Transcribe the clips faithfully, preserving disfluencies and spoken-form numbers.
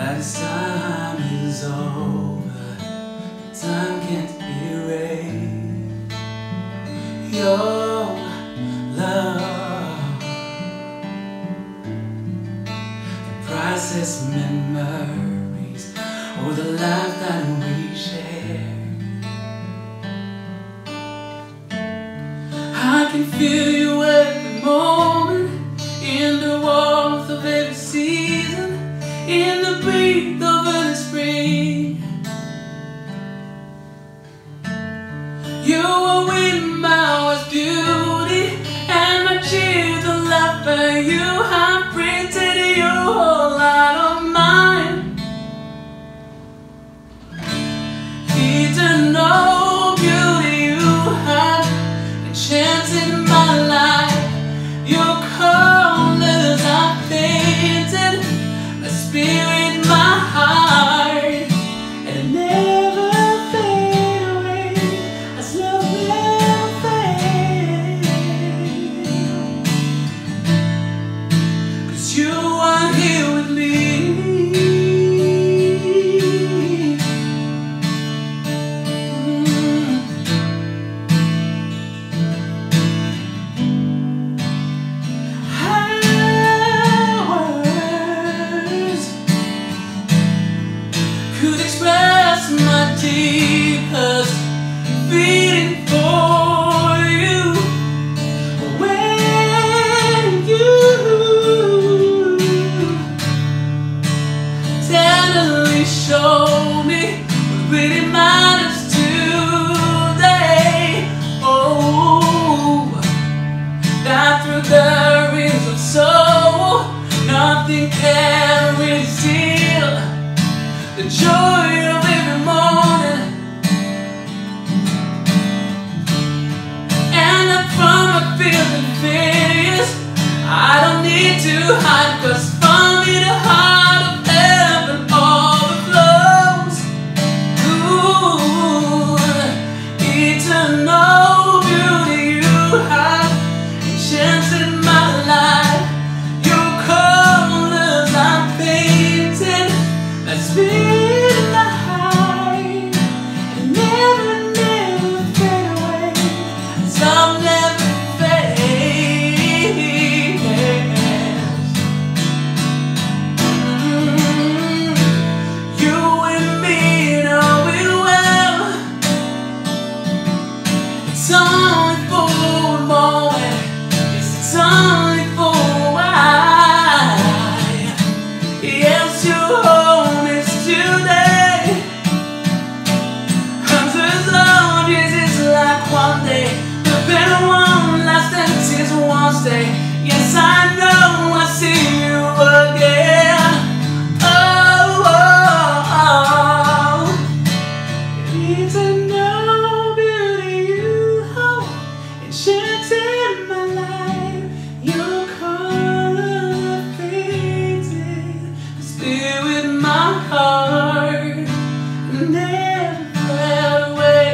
As time is over, time can't erase your love. The priceless memories, or the life that we shared. I can feel you every moment, in the warmth of every season, in the breath of early spring. You were with my hour's beauty and my cheer, the love for you. I printed you a whole lot of mine. Eternal beauty you had, a chance in my life. Your colors I painted, a spirit. Could express my deepest feeling for you when you tenderly show me what really matters today. Oh, that through the rings of soul, nothing can reveal the joy of every morning. And I'm from a field invidious, I don't need to hide, cause from me the heart of heaven overflows. Ooh, eternal beauty you have enchanted my life. Your colors I painted, that's me. It's only for a moment, it's only for a while. Yes, your home is today. Comes as long as it's like one day, the better one last than it is one day. Yes, I know I see you again. Oh, oh, oh. It's eternal beauty you. Enchanted my life, your color painted, the spirit in my heart, and every way,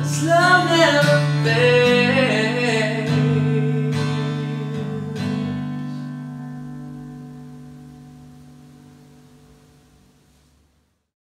this love never.